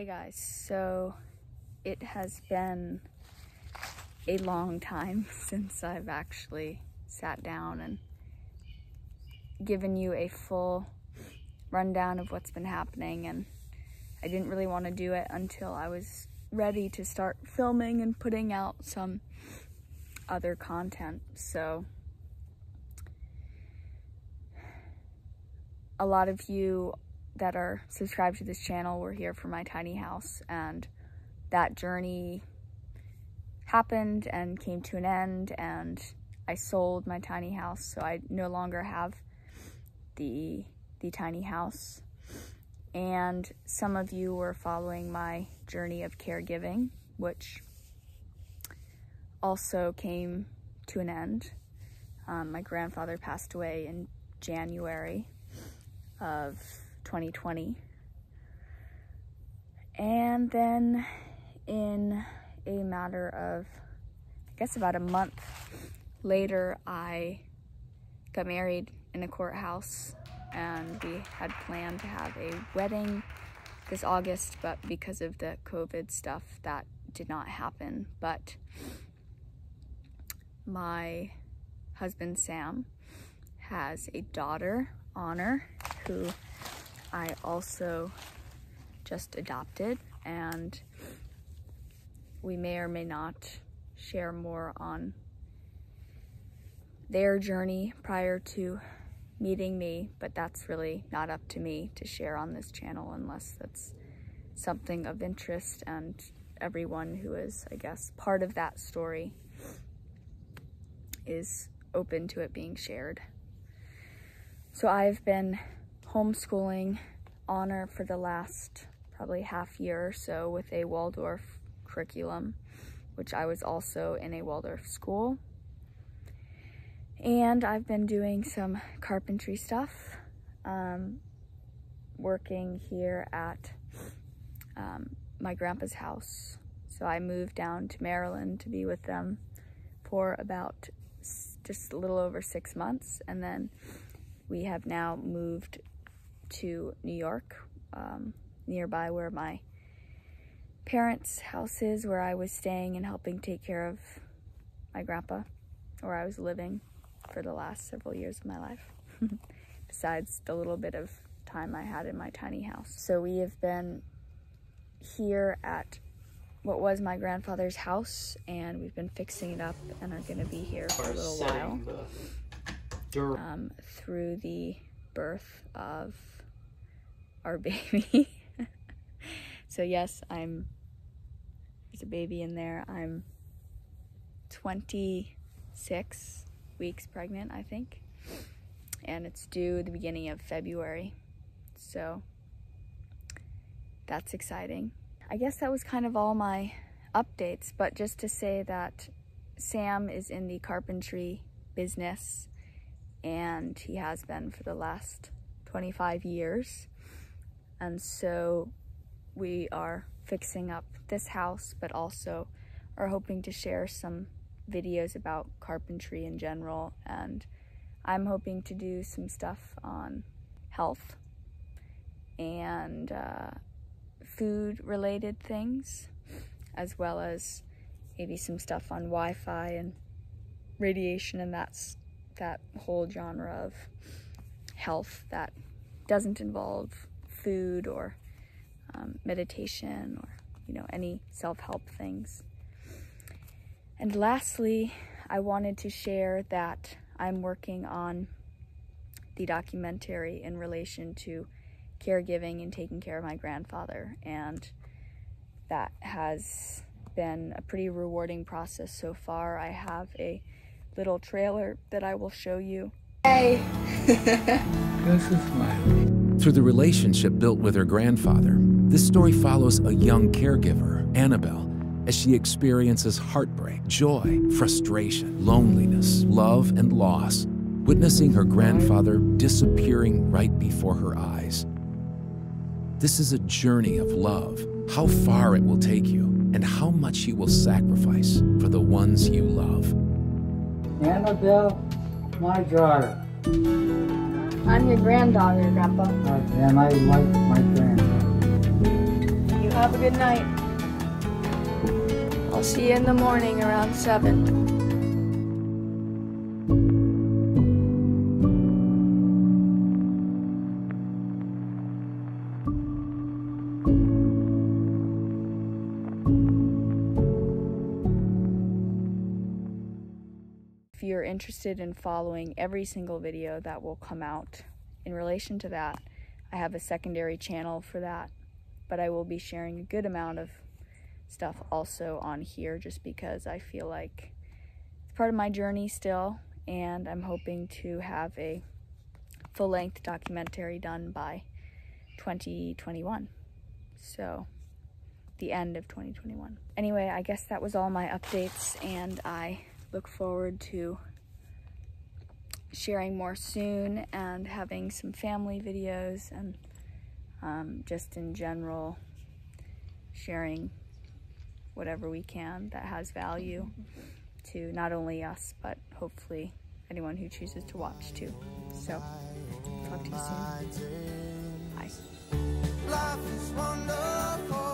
Hey guys, so it has been a long time since I've actually sat down and given you a full rundown of what's been happening, and I didn't really want to do it until I was ready to start filming and putting out some other content. So a lot of you that are subscribed to this channel were here for my tiny house, and that journey happened and came to an end, and I sold my tiny house, so I no longer have the tiny house. And some of you were following my journey of caregiving, which also came to an end. My grandfather passed away in January of 2020, and then in a matter of, I guess, about a month later, I got married in a courthouse, and we had planned to have a wedding this August, but because of the COVID stuff that did not happen. But my husband Sam has a daughter, Honor, who I also just adopted, and we may or may not share more on their journey prior to meeting me, but that's really not up to me to share on this channel unless that's something of interest, and everyone who is, I guess, part of that story is open to it being shared. So I've been homeschooling Honor for the last probably half year or so with a Waldorf curriculum, which I was also in a Waldorf school. And I've been doing some carpentry stuff, working here at my grandpa's house. So I moved down to Maryland to be with them for about just a little over 6 months, and then we have now moved to New York, nearby where my parents' house is, where I was staying and helping take care of my grandpa, where I was living for the last several years of my life, besides the little bit of time I had in my tiny house. So we have been here at what was my grandfather's house, and we've been fixing it up and are gonna be here for a little while through the birth of our baby. So yes, there's a baby in there. I'm 26 weeks pregnant, I think, and it's due the beginning of February, so that's exciting. I guess that was kind of all my updates, but just to say that Sam is in the carpentry business, and he has been for the last 25 years. And so we are fixing up this house, but also are hoping to share some videos about carpentry in general. And I'm hoping to do some stuff on health and food related things, as well as maybe some stuff on Wi-Fi and radiation, and that's that whole genre of health that doesn't involve food or meditation or, you know, any self-help things. And lastly, I wanted to share that I'm working on the documentary in relation to caregiving and taking care of my grandfather, and that has been a pretty rewarding process so far. I have a little trailer that I will show you. Hey! Through the relationship built with her grandfather, this story follows a young caregiver, Annabel, as she experiences heartbreak, joy, frustration, loneliness, love, and loss, witnessing her grandfather disappearing right before her eyes. This is a journey of love, how far it will take you, and how much you will sacrifice for the ones you love. Annabelle, my daughter. I'm your granddaughter, Grandpa. And I like my granddaughter. You Have a good night. I'll see you in the morning around 7. If you're interested in following every single video that will come out in relation to that, I have a secondary channel for that, but I will be sharing a good amount of stuff also on here just because I feel like it's part of my journey still, and I'm hoping to have a full-length documentary done by 2021, so the end of 2021. Anyway, I guess that was all my updates, and I look forward to sharing more soon and having some family videos and just in general sharing whatever we can that has value to not only us but hopefully anyone who chooses to watch too. So talk to you soon. Bye.